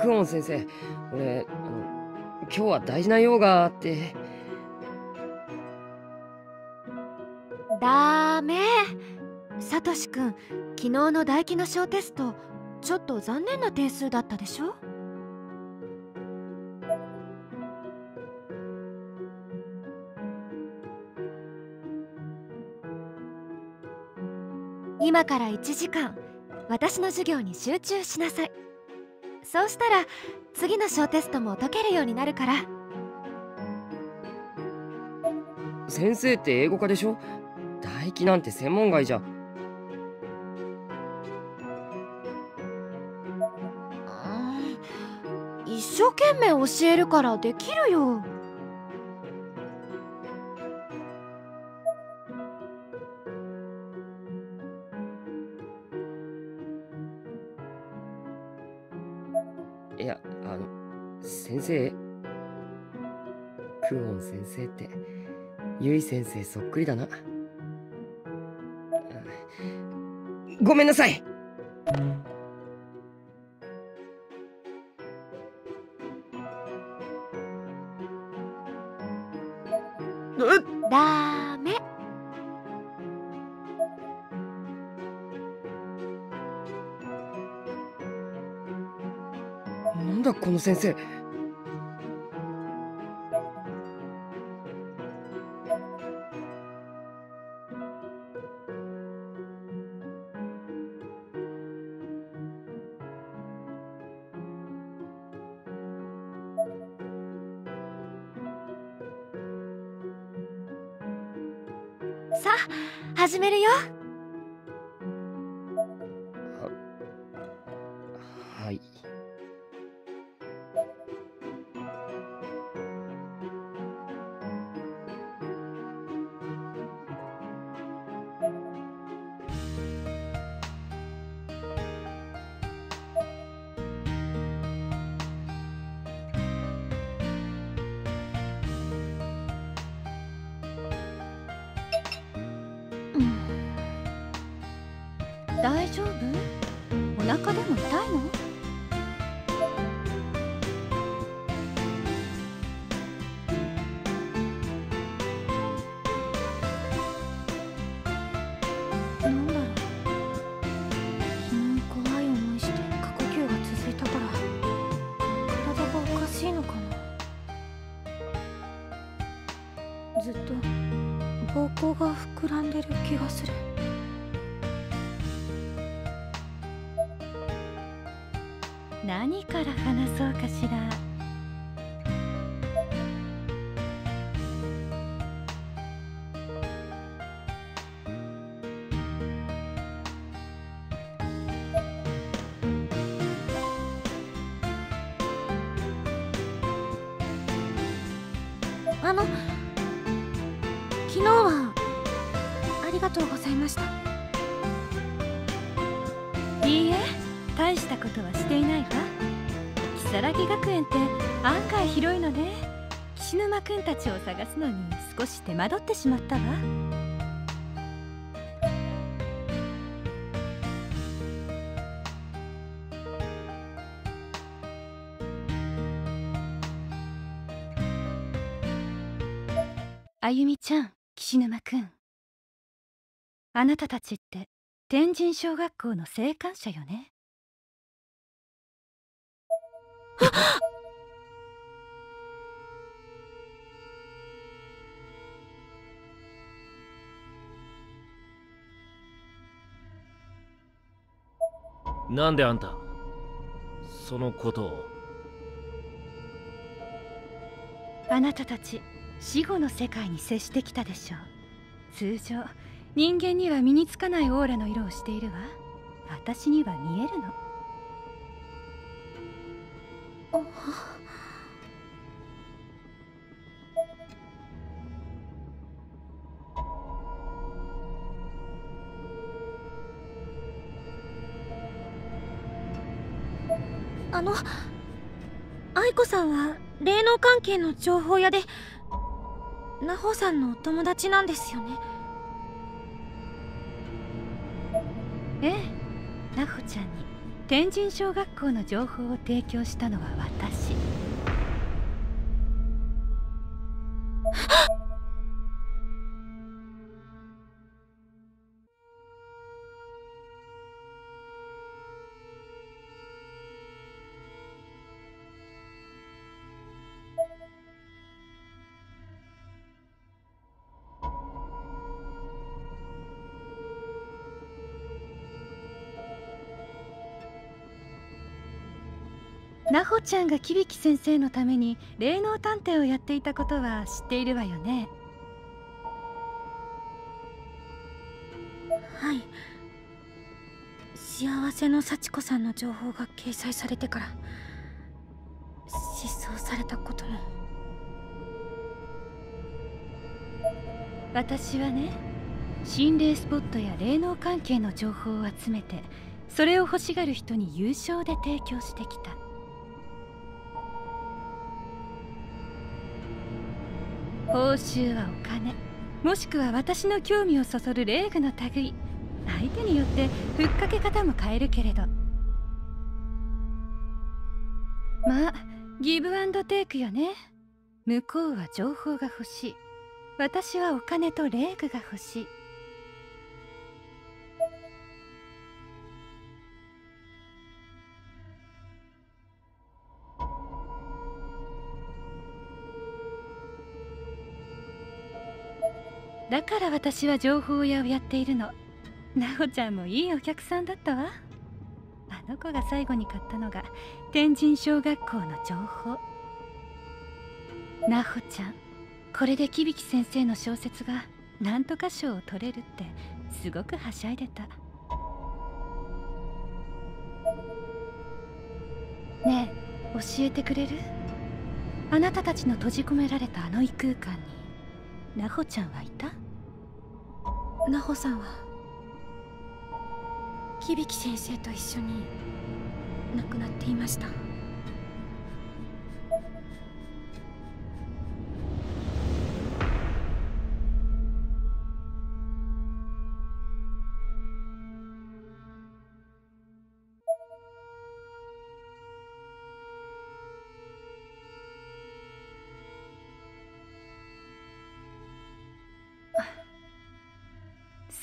クオン先生、俺今日は大事な用があって。ダメ。サトシ君、昨日の唾液の小テストちょっと残念な点数だったでしょ。今から1時間私の授業に集中しなさい。そうしたら次の小テストも解けるようになるから。先生って英語科でしょ。唾液なんて専門外じゃ。一生懸命教えるからできるよ。いや、先生、クオン先生ってユイ先生そっくりだな。ごめんなさい。ダメ。なんだこの先生。さあ、始めるよ。はい。大丈夫？お腹でも痛いの？なんだろう。昨日怖い思いして過呼吸が続いたから体がおかしいのかな。ずっと膀胱が膨らんでる気がする。何から話そうかしら。昨日はありがとうございました。大したことはしていないわ。如月学園って案外広いのね。岸沼くんたちを探すのに少し手間取ってしまったわ。あゆみちゃん、岸沼くん、あなたたちって天神小学校の生還者よね。なんであんたそのことを。あなたたち死後の世界に接してきたでしょう。通常人間には身につかないオーラの色をしているわ。私には見えるの。愛子さんは霊能関係の情報屋で奈穂さんのお友達なんですよね。ええ、奈穂ちゃんに天神小学校の情報を提供したのは私。なほちゃんがキビキ先生のために霊能探偵をやっていたことは知っているわよね。はい、幸せの幸子さんの情報が掲載されてから失踪されたことも。私はね、心霊スポットや霊能関係の情報を集めて、それを欲しがる人に有償で提供してきた。報酬はお金、もしくは私の興味をそそる霊具の類い、相手によってふっかけ方も変えるけれど、まあギブアンドテイクよね。向こうは情報が欲しい、私はお金と霊具が欲しい。だから私は情報屋をやっているの。奈穂ちゃんもいいお客さんだったわ。あの子が最後に買ったのが天神小学校の情報。奈穂ちゃん、これで響先生の小説がなんとか賞を取れるってすごくはしゃいでた。ねえ、教えてくれる？あなたたちの閉じ込められたあの異空間に奈穂ちゃんはいた？奈穂さんは響先生と一緒に亡くなっていました。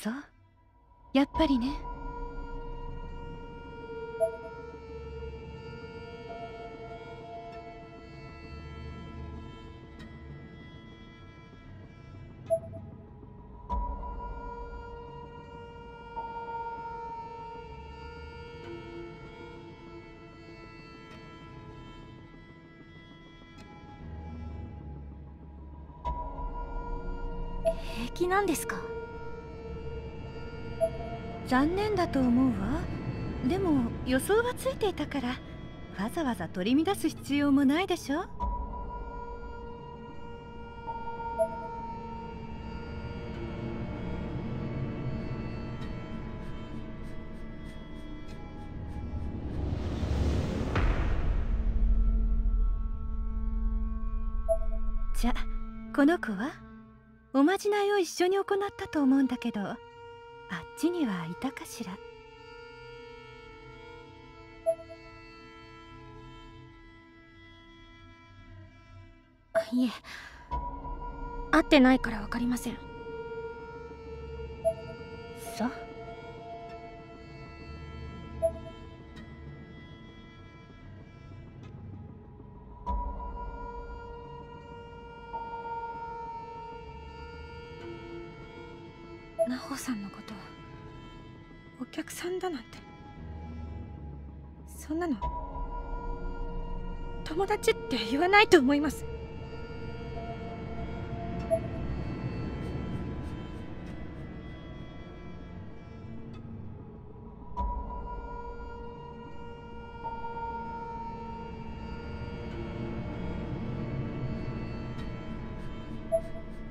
そう、やっぱりね。平気なんですか？残念だと思うわ。でも予想はついていたから、わざわざ取り乱す必要もないでしょ。じゃあこの子はおまじないを一緒に行ったと思うんだけど、あっちにはいたかしら？いえ、会ってないから分かりません。そう。奈穂さんのことお客さんだなんて、そんなの友達って言わないと思います。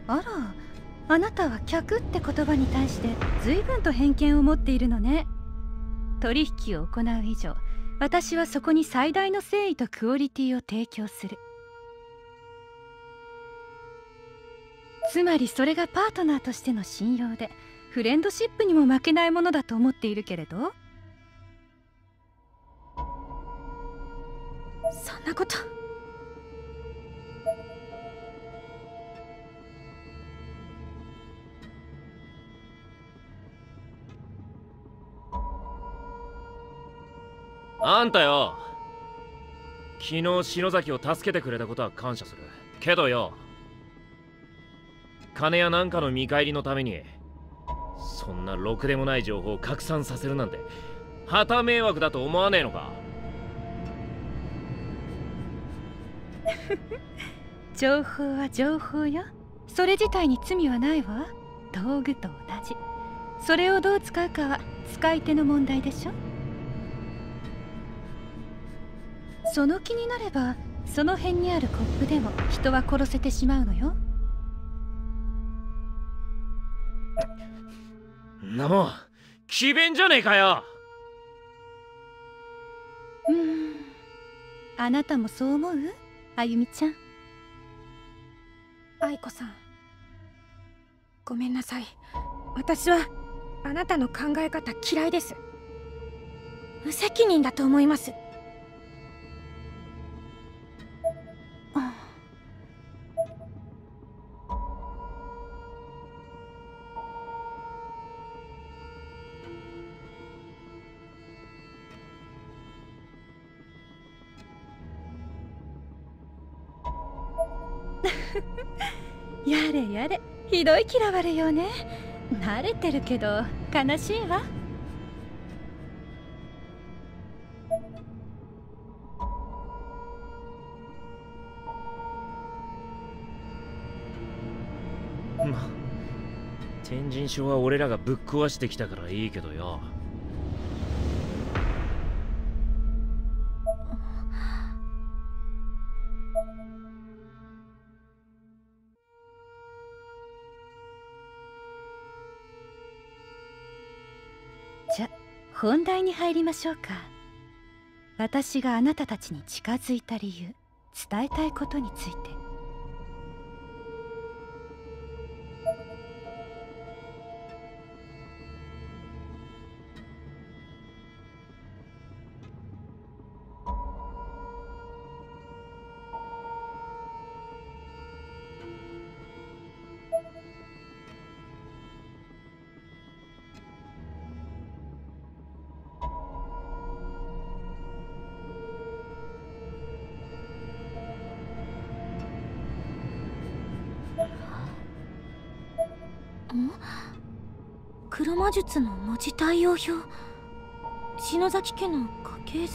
あら、あなたは客って言葉に対して随分と偏見を持っているのね。取引を行う以上、私はそこに最大の誠意とクオリティを提供する。つまりそれがパートナーとしての信用で、フレンドシップにも負けないものだと思っているけれど。そんなこと。あんたよ、昨日篠崎を助けてくれたことは感謝するけどよ、金やなんかの見返りのためにそんなろくでもない情報を拡散させるなんて旗迷惑だと思わねえのか？情報は情報よ。それ自体に罪はないわ。道具と同じ。それをどう使うかは使い手の問題でしょ。その気になればその辺にあるコップでも人は殺せてしまうのよ。なもん詭弁じゃねえかよ。あなたもそう思う？あゆみちゃん。愛子さん、ごめんなさい。私はあなたの考え方嫌いです。無責任だと思います。やれやれ、ひどい嫌われようね。慣れてるけど悲しいわ。ま、天神署は俺らがぶっ壊してきたからいいけどよ。本題に入りましょうか。私があなたたちに近づいた理由、伝えたいことについて。黒魔術の文字対応表、篠崎家の家系図。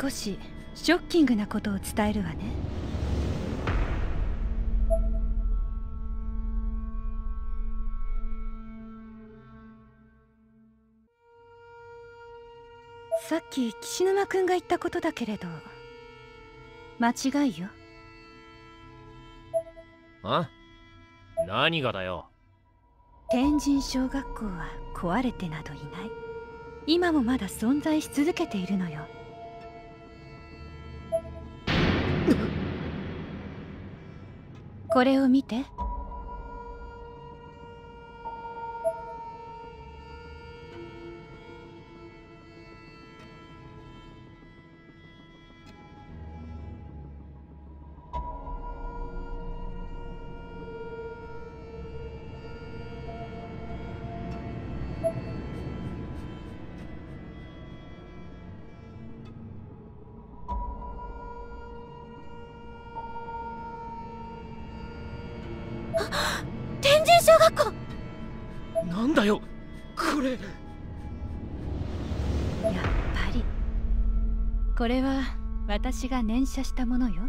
少しショッキングなことを伝えるわね。さっき岸沼君が言ったことだけれど間違いよ。あ？何がだよ。天神小学校は壊れてなどいない。今もまだ存在し続けているのよ。これを見て。なんだよこれ。やっぱりこれは私が念写したものよ。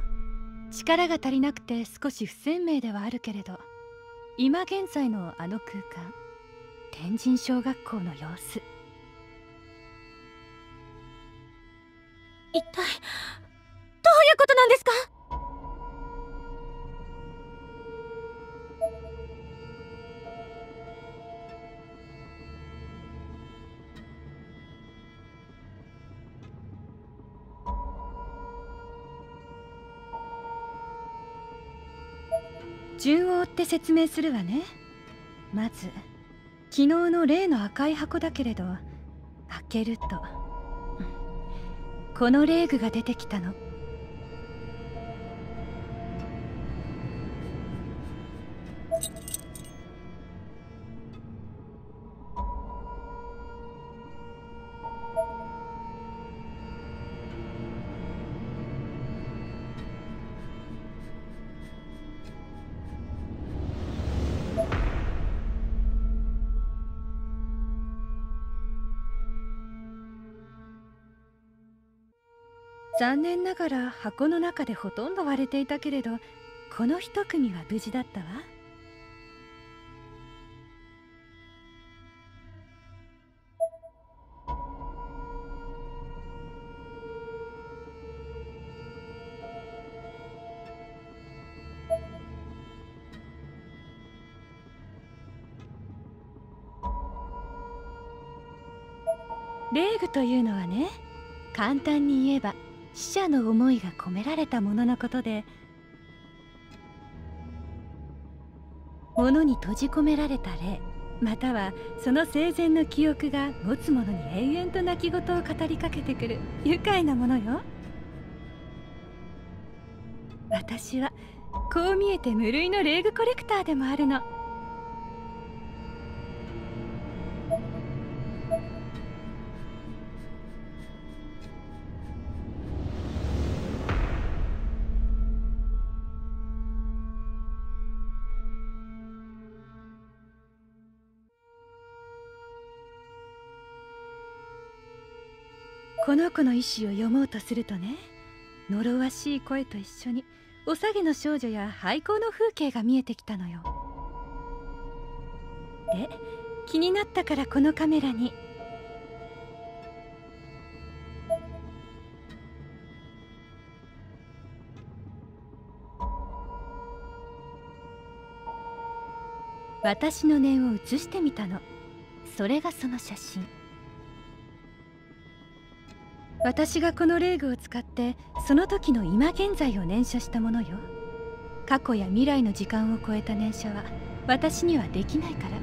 力が足りなくて少し不鮮明ではあるけれど、今現在のあの空間、天神小学校の様子、一体どういうことなんですか？順を追って説明するわね。まず昨日の例の赤い箱だけれど、開けるとこの霊具が出てきたの。残念ながら箱の中でほとんど割れていたけれど、この一組は無事だったわ。霊具というのはね、簡単に言えば死者の思いが込められたもののことで、物に閉じ込められた霊、またはその生前の記憶が持つ者に延々と泣き言を語りかけてくる愉快なものよ。私はこう見えて無類の霊具コレクターでもあるの。この子の意思を読もうとするとね、呪わしい声と一緒におさげの少女や廃校の風景が見えてきたのよ。で、気になったからこのカメラに。私の念を写してみたの。それがその写真。私がこの霊具を使ってその時の今現在を念写したものよ。過去や未来の時間を超えた念写は私にはできないから。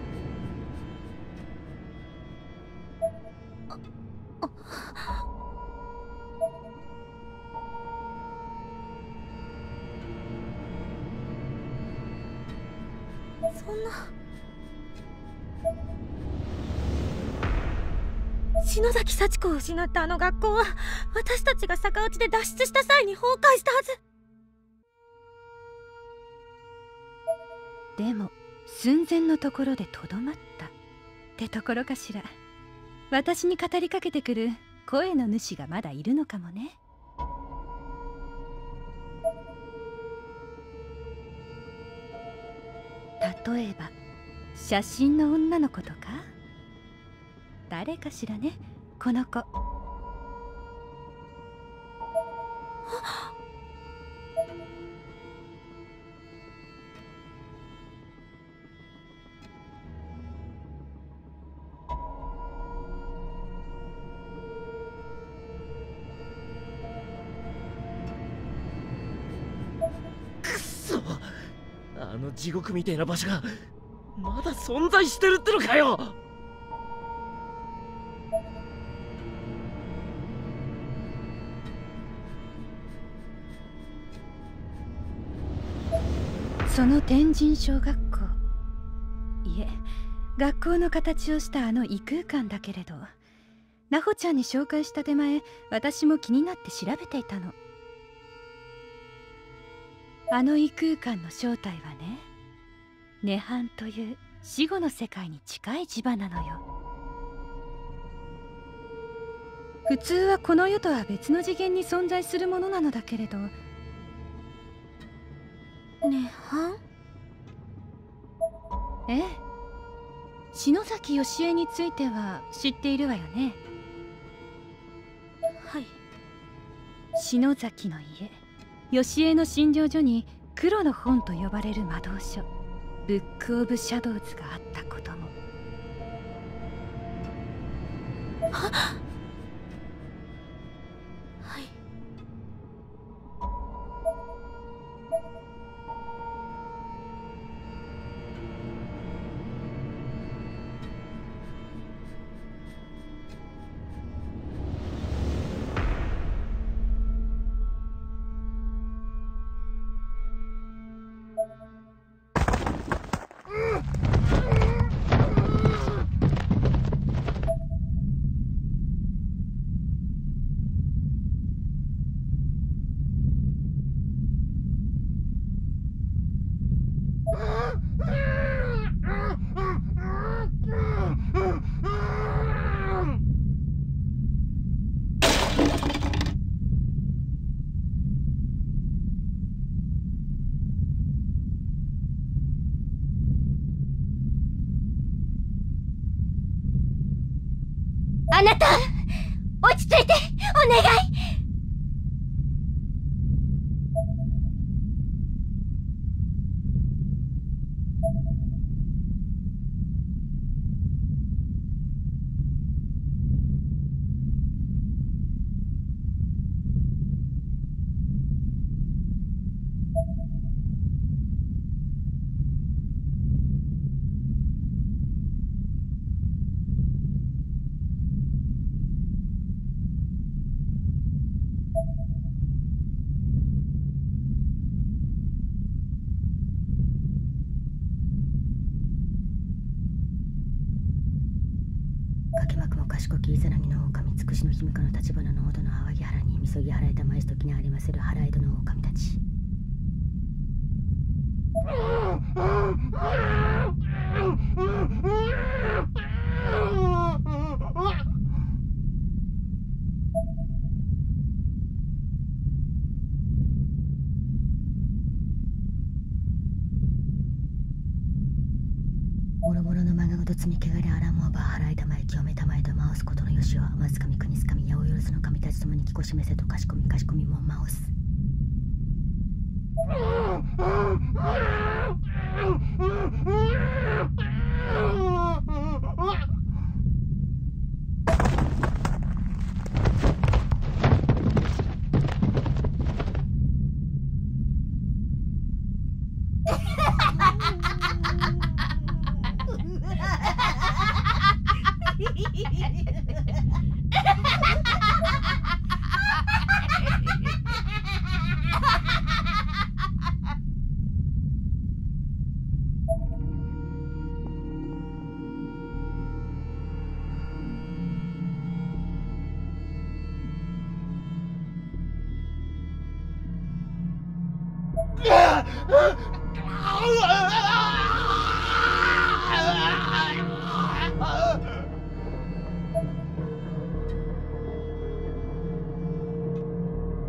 そんな。篠崎幸子を失ったあの学校は、私たちが逆打ちで脱出した際に崩壊したはず。でも寸前のところでとどまったってところかしら。私に語りかけてくる声の主がまだいるのかもね。例えば写真の女の子とか。誰かしらね、この子。くっそ、あの地獄みたいな場所がまだ存在してるってのかよ。その天神小学校、いえ学校の形をしたあの異空間だけれど、ナホちゃんに紹介した手前、私も気になって調べていたの。あの異空間の正体はね、涅槃という死後の世界に近い磁場なのよ。普通はこの世とは別の次元に存在するものなのだけれど、涅槃？ええ、篠崎義恵については知っているわよね。はい。篠崎の家、義恵の診療所に黒の本と呼ばれる魔導書、ブック・オブ・シャドウズがあったことも。はっ、あなた、落ち着いて、お願い。賢きイザナギの狼、つくしの卑無家の立花の斧のあわぎ原にみそぎ払えたまいすときにありまする腹井戸の狼たち。もろもろのまがごと積みけがれあらもば払いたまえ清めたまえと回すことのよしは、まずかみくにすかみやおよろずの神たちともにきこしめせとかしこみかしこみもん回す。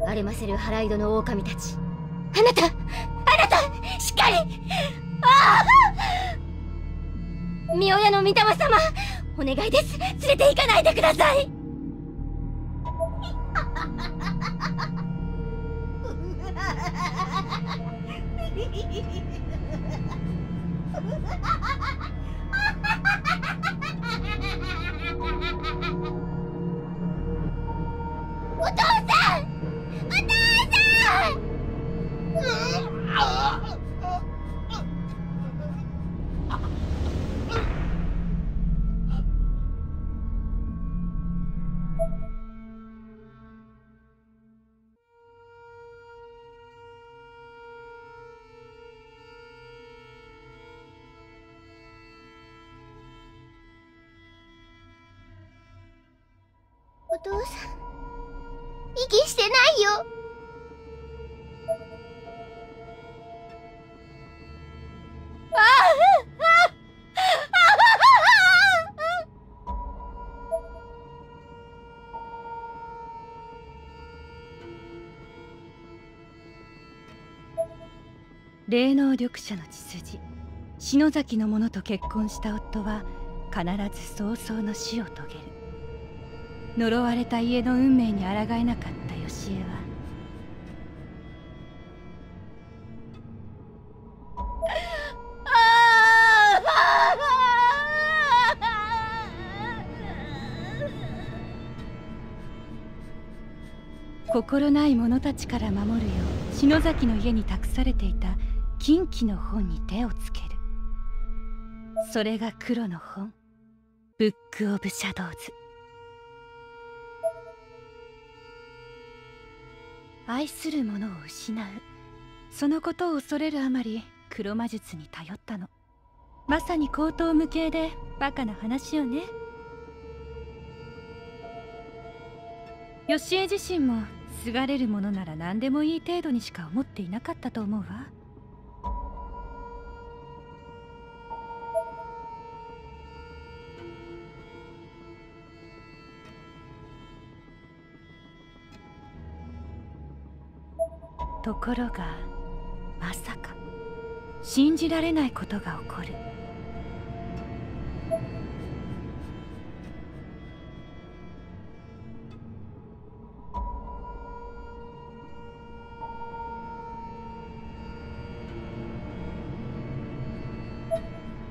荒れませる腹井戸の狼たち、あなた、しっかり。ああ、御親の御霊様、お願いです、連れて行かないでください。お父さん、お父さん、息してないよ。霊能力者の血筋、篠崎の者と結婚した夫は必ず早々の死を遂げる。呪われた家の運命に抗えなかったよしえは心ない者たちから守るよう篠崎の家に託されていた禁忌の本に手をつける。それが黒の本、ブック・オブ・シャドウズ。愛するものを失う、そのことを恐れるあまり黒魔術に頼ったの。まさに荒唐無稽でバカな話よね。よしえ自身もすがれるものなら何でもいい程度にしか思っていなかったと思うわ。ところが、まさか信じられないことが起こる。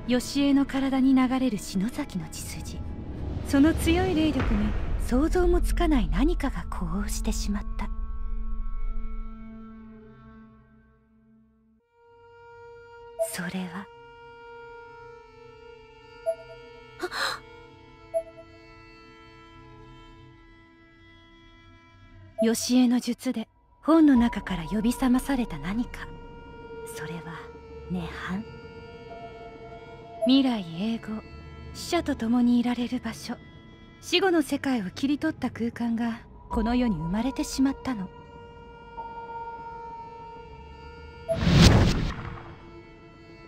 義恵の体に流れる篠崎の血筋、その強い霊力に想像もつかない何かが呼応してしまった。それは義恵の術で本の中から呼び覚まされた何か。それは涅槃、未来永劫死者と共にいられる場所、死後の世界を切り取った空間がこの世に生まれてしまったの。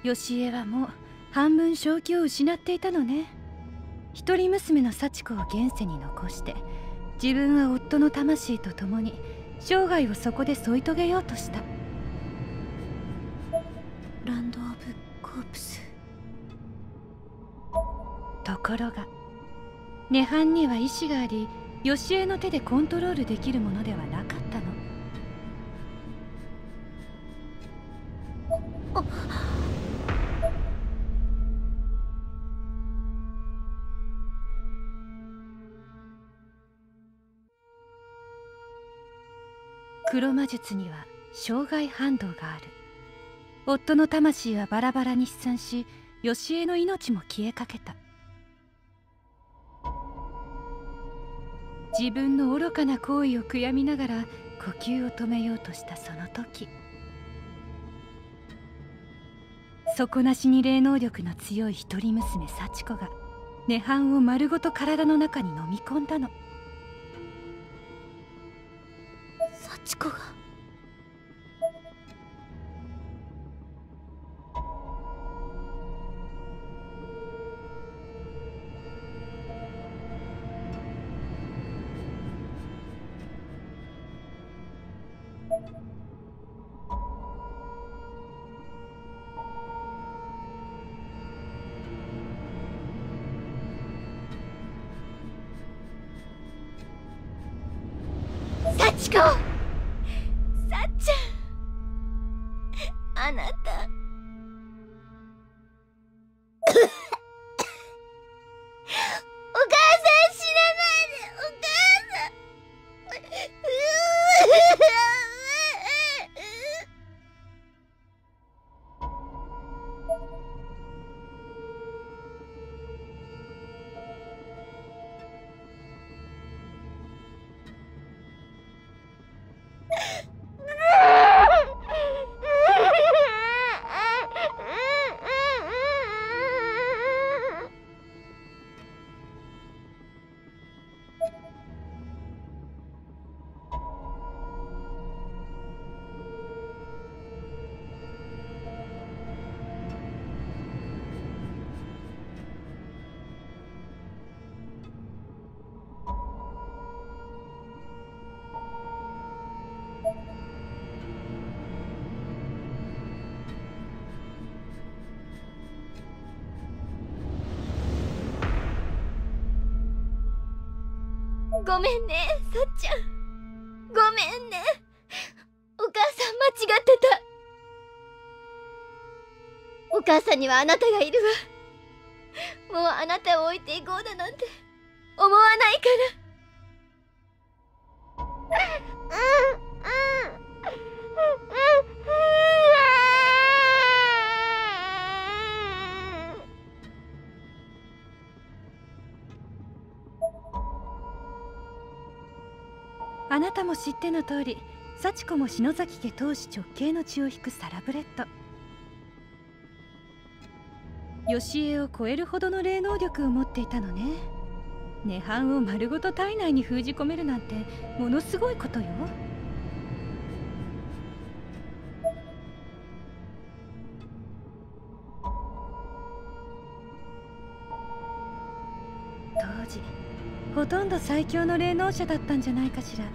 義恵はもう半分正気を失っていたのね。一人娘の幸子を現世に残して、自分は夫の魂と共に生涯をそこで添い遂げようとした。ランド・オブ・コープス。ところが涅槃には意志があり、義恵の手でコントロールできるものではなかったの。黒魔術には障害反動がある。夫の魂はバラバラに飛散し、義恵の命も消えかけた。自分の愚かな行為を悔やみながら呼吸を止めようとしたその時、底なしに霊能力の強い一人娘幸子が涅槃を丸ごと体の中に飲み込んだの。幸子が幸子あなたお母さん死なないで、お母さんごめんね、さっちゃん。ごめんね。お母さん間違ってた。お母さんにはあなたがいるわ。もうあなたを置いていこうだなんて思わないから。あなたも知っての通り、幸子も篠崎家当主直系の血を引くサラブレッド。義恵を超えるほどの霊能力を持っていたのね。涅槃を丸ごと体内に封じ込めるなんてものすごいことよ。当時ほとんど最強の霊能者だったんじゃないかしら。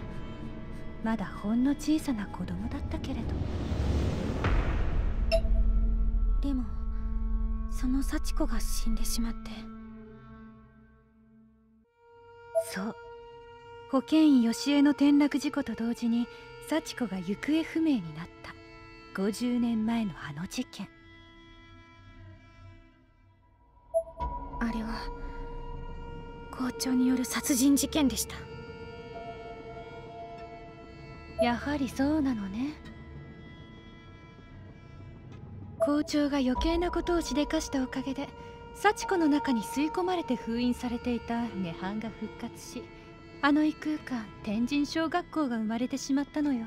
まだほんの小さな子供だったけれど、でもその幸子が死んでしまって。そう、保健医義恵の転落事故と同時に幸子が行方不明になった50年前のあの事件。あれは校長による殺人事件でした。やはりそうなのね。校長が余計なことをしでかしたおかげで幸子の中に吸い込まれて封印されていた涅槃が復活し、あの異空間天神小学校が生まれてしまったのよ。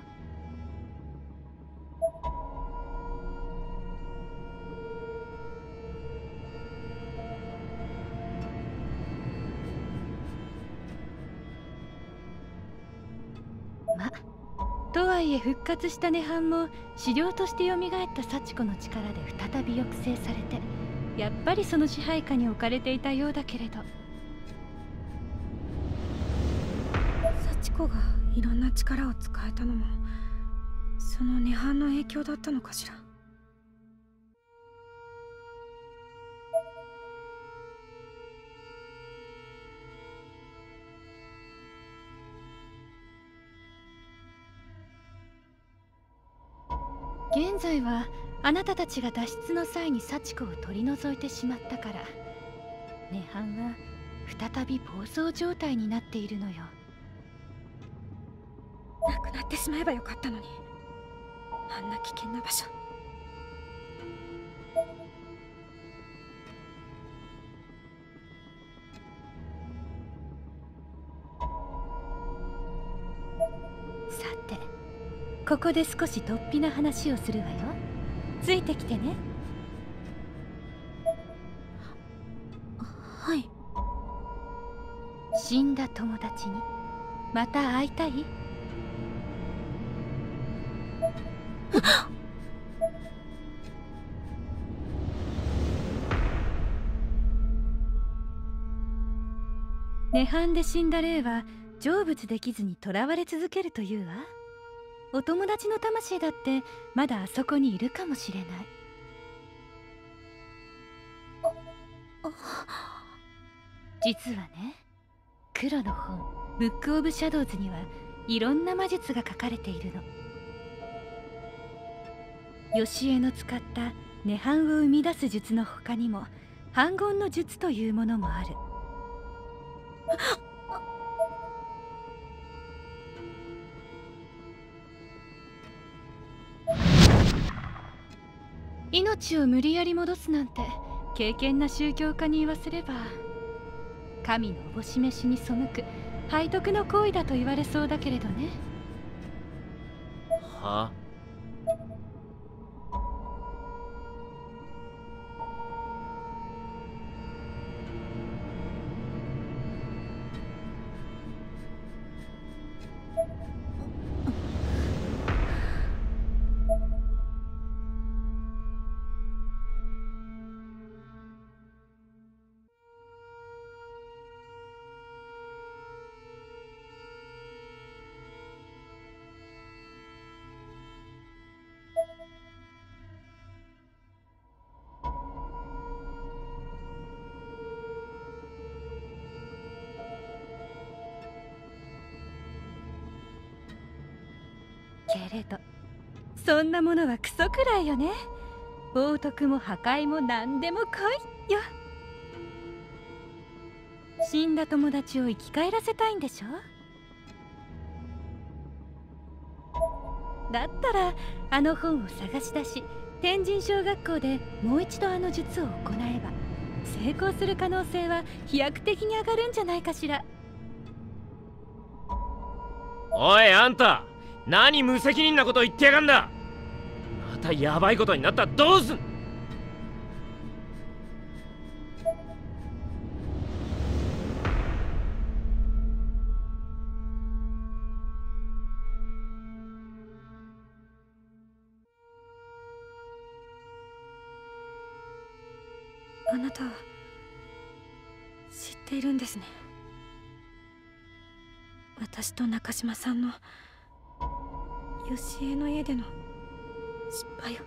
ま、とはいえ復活した涅槃も資料として蘇った幸子の力で再び抑制されて、やっぱりその支配下に置かれていたようだけれど。幸子がいろんな力を使えたのもその涅槃の影響だったのかしら。現在はあなたたちが脱出の際に幸子を取り除いてしまったから、涅槃は再び暴走状態になっているのよ。なくなってしまえばよかったのに、あんな危険な場所。さて、ここで少し突飛な話をするわよ。ついてきてね。はい。死んだ友達にまた会いたい？涅槃で死んだ霊は成仏できずにとらわれ続けるというわ。お友達の魂だってまだあそこにいるかもしれない。実はね、黒の本「ブック・オブ・シャドウズ」にはいろんな魔術が書かれているの。ヨシエの使った涅槃を生み出す術の他にも反言の術というものもある。命を無理やり戻すなんて敬虔な宗教家に言わせれば、神のおぼしめしに背く背徳の行為だと言われそうだけれどね。はあ？けれどそんなものはクソくらいよね。冒涜も破壊も何でも来いよ。死んだ友達を生き返らせたいんでしょ？だったらあの本を探し出し、天神小学校でもう一度あの術を行えば成功する可能性は飛躍的に上がるんじゃないかしら。おい、あんた何無責任なこと言ってやがんだ。またヤバいことになったらどうすん。あなたは知っているんですね。私と中島さんのヨシエの家での失敗を。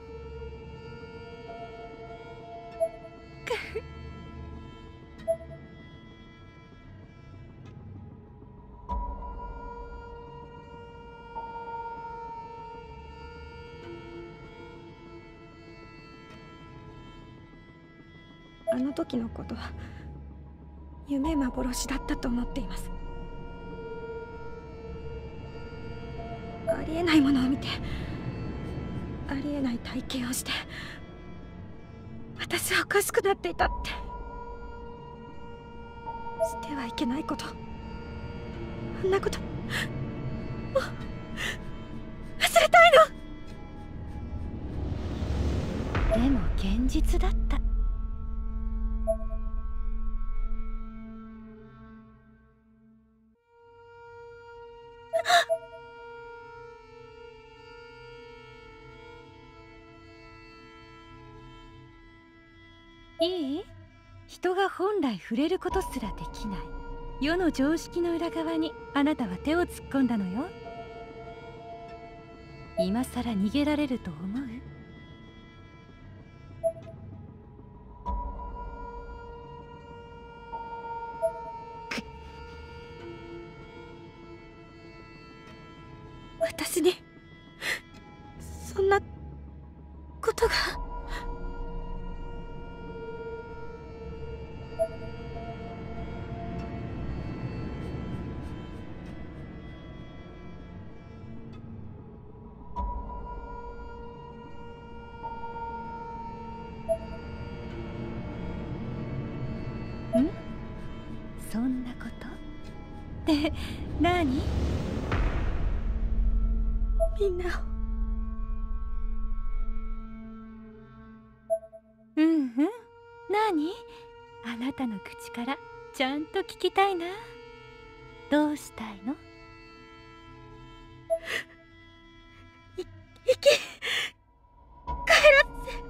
あの時のことは夢幻だったと思っています。ありえないものを見て、ありえない体験をして、私はおかしくなっていたって。してはいけないこと、あんなこともう忘れたいの。でも現実だった。いい？人が本来触れることすらできない世の常識の裏側にあなたは手を突っ込んだのよ。今さら逃げられると思う？私にそんなことが。そんなことって何？みんなを。何？あなたの口からちゃんと聞きたいな。どうしたいの？生き返らせ。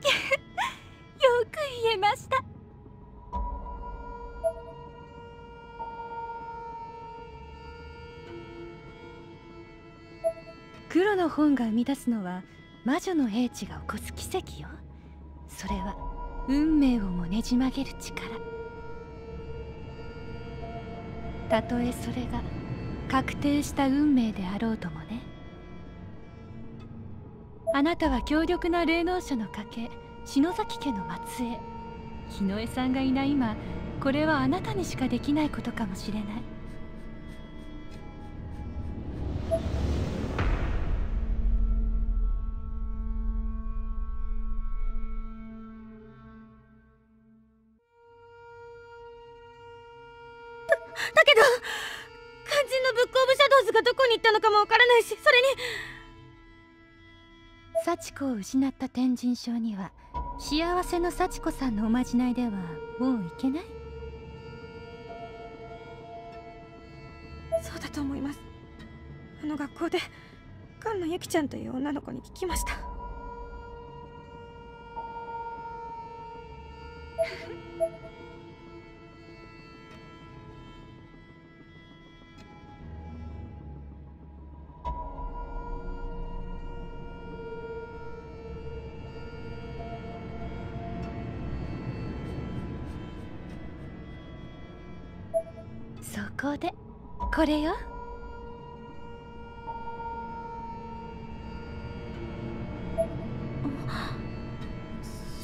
よく言えました。黒の本が生み出すのは魔女の英知が起こす奇跡よ。それは運命をもねじ曲げる力。たとえそれが確定した運命であろうともね。あなたは強力な霊能者の家系、篠崎家の末裔。日野江さんがいない今、これはあなたにしかできないことかもしれない。だけど肝心のブックオブシャドウズがどこに行ったのかもわからないし、それに幸子を失った天神症には幸せの幸子さんのおまじないではもういけない。そうだと思います。あの学校で菅野由紀ちゃんという女の子に聞きました。そこでこれよ。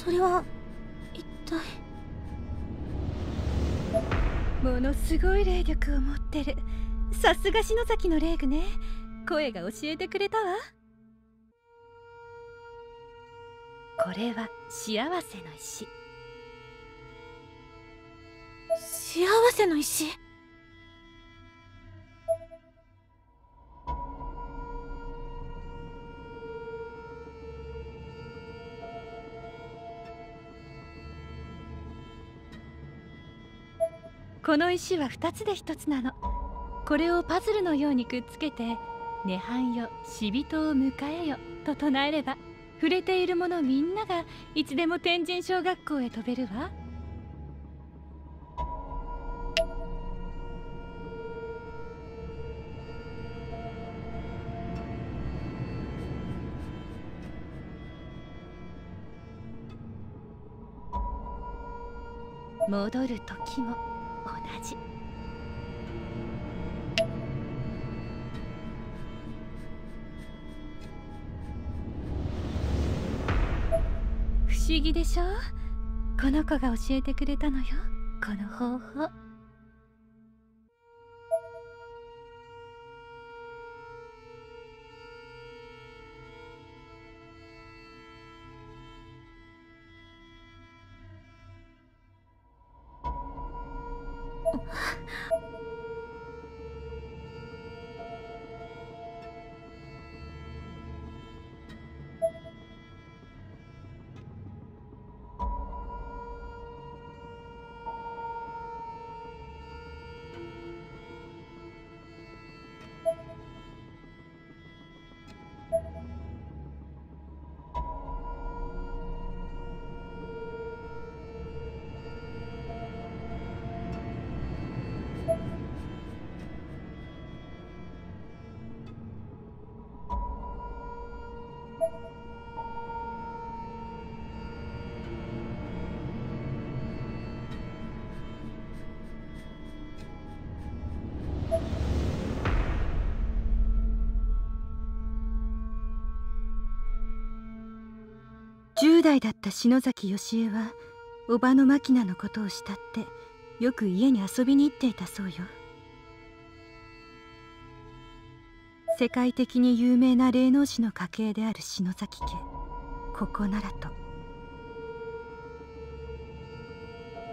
それは一体。ものすごい霊力を持ってる。さすが篠崎の霊具ね。声が教えてくれたわ。これは幸せの石。幸せの石。この石は2つで1つなの。これをパズルのようにくっつけて「涅槃よ、死人を迎えよ」と唱えれば、触れているものみんながいつでも天神小学校へ飛べるわ。戻る時も同じ。思議でしょ。この子が教えてくれたのよ、この方法。10代だった篠崎義恵は叔母の牧奈のことを慕ってよく家に遊びに行っていたそうよ。世界的に有名な霊能師の家系である篠崎家、ここならと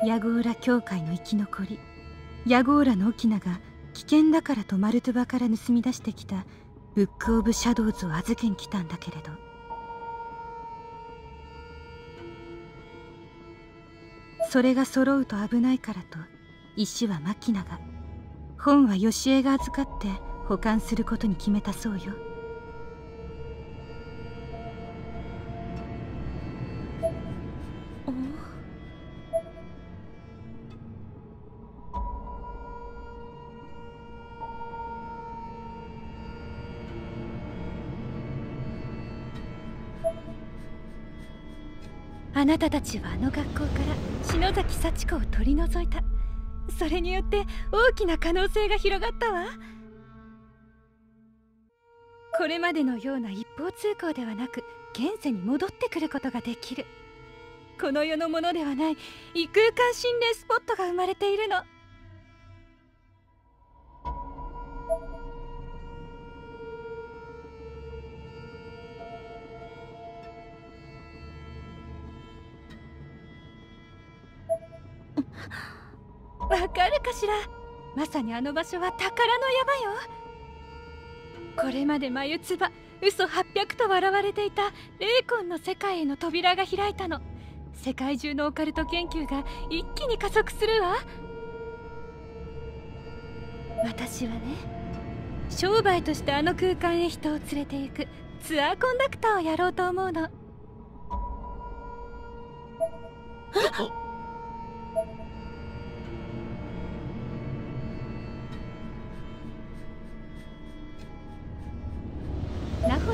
ヤゴーラ教会の生き残りヤゴーラの翁が危険だからとマルトゥバから盗み出してきたブック・オブ・シャドウズを預けに来たんだけれど、それが揃うと危ないからと石は牧奈が、本は義恵が預かって保管することに決めたそうよ。あなたたちはあの学校から篠崎幸子を取り除いた。それによって大きな可能性が広がったわ。これまでのような一方通行ではなく現世に戻ってくることができる。この世のものではない異空間心霊スポットが生まれているの。わかるかしら。まさにあの場所は宝の山よ。これまで眉唾嘘800と笑われていた霊魂の世界への扉が開いたの。世界中のオカルト研究が一気に加速するわ。私はね、商売としてあの空間へ人を連れて行くツアーコンダクターをやろうと思うの。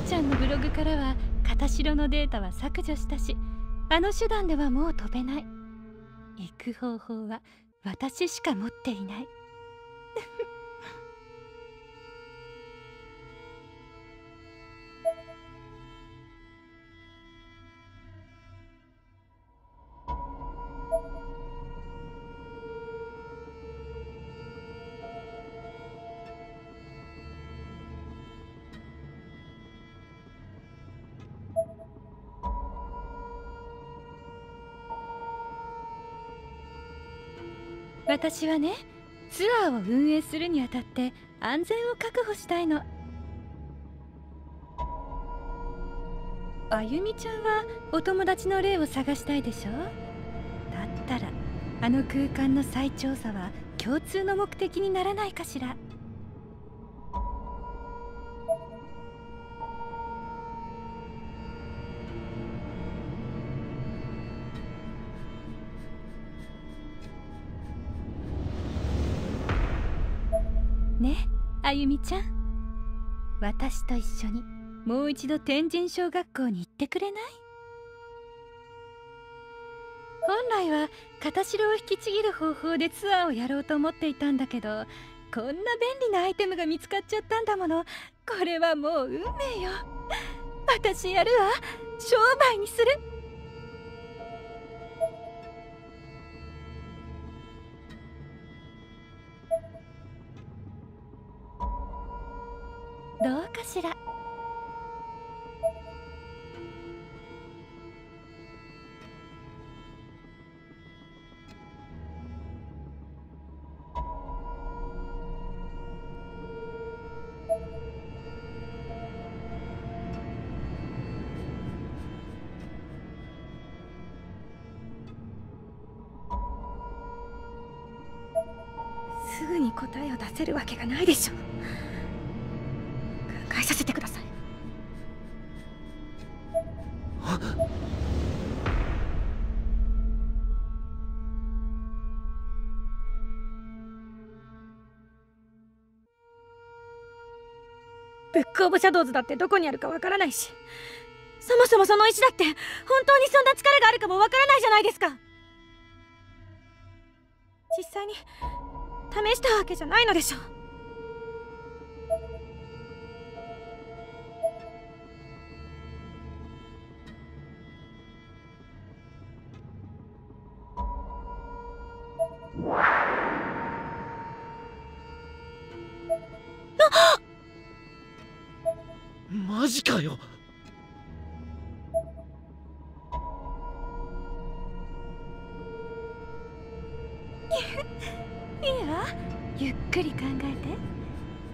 ちゃんのブログからは片白のデータは削除したし、あの手段ではもう飛べない。行く方法は私しか持っていない。私はね、ツアーを運営するにあたって安全を確保したいの。あゆみちゃんはお友達の霊を探したいでしょ。だったらあの空間の再調査は共通の目的にならないかしら。あゆみちゃん、私と一緒にもう一度天神小学校に行ってくれない？本来は片白を引きちぎる方法でツアーをやろうと思っていたんだけど、こんな便利なアイテムが見つかっちゃったんだもの。これはもう運命よ。私やるわ。商売にする。しら。すぐに答えを出せるわけがないでしょ。考えさせてください。ブックオブシャドウズだってどこにあるかわからないし、そもそもその石だって本当にそんな力があるかもわからないじゃないですか。実際に試したわけじゃないのでしょ。マジかよ。ゆっくり考えて。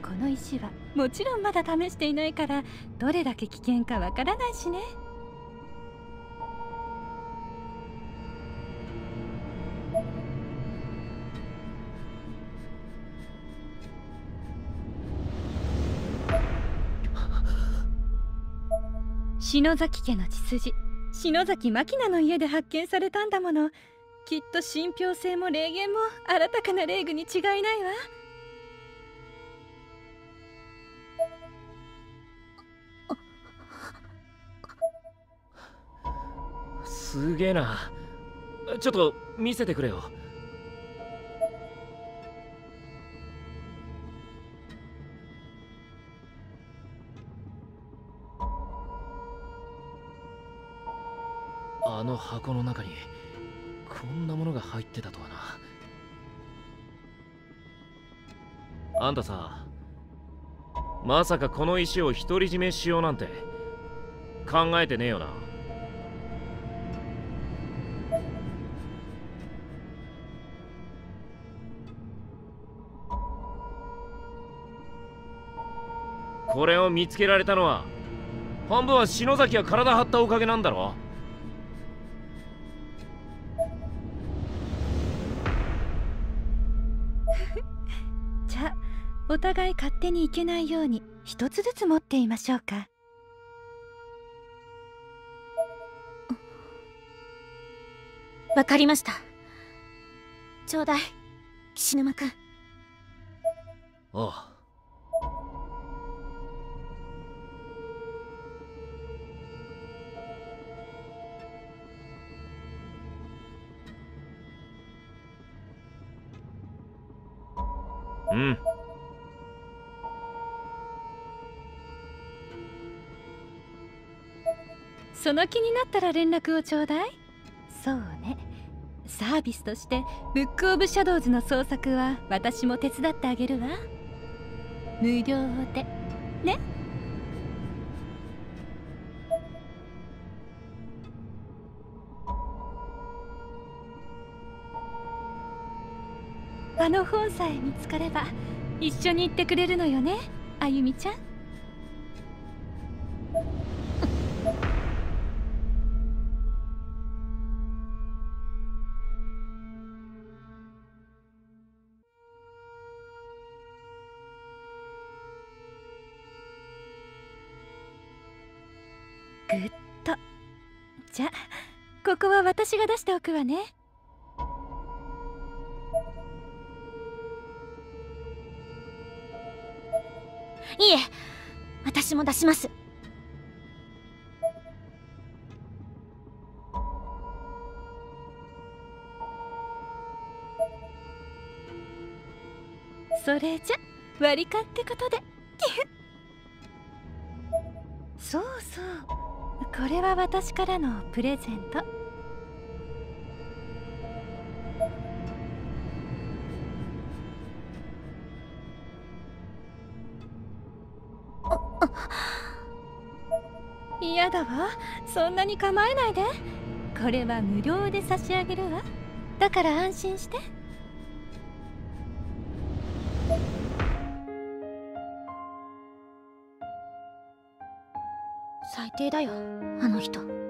この石はもちろんまだ試していないから、どれだけ危険かわからないしね。篠崎家の血筋、篠崎真希奈の家で発見されたんだもの。きっと信憑性も霊言も新たかな霊具に違いないわ。すげえな。ちょっと見せてくれよ。あの箱の中にこんなものが入ってたとはな。あんたさ、まさかこの石を独り占めしようなんて考えてねえよな。これを見つけられたのは半分は篠崎が体張ったおかげなんだろ。お互い勝手に行けないように一つずつ持っていましょうか。わかりました。ちょうだい、岸沼君。ああ。うん、その気になったら連絡をちょうだい。そうね、サービスとしてブックオブシャドウズの創作は私も手伝ってあげるわ。無料でね。あの本さえ見つかれば一緒に行ってくれるのよね、あゆみちゃん。ぐっと。じゃあここは私が出しておくわね。いいえ、私も出します。それじゃ割り勘ってことで。そうそう、これは私からのプレゼント。あ、嫌だわ、そんなに構えないで。これは無料で差し上げるわ。だから安心して。最低だよあの人。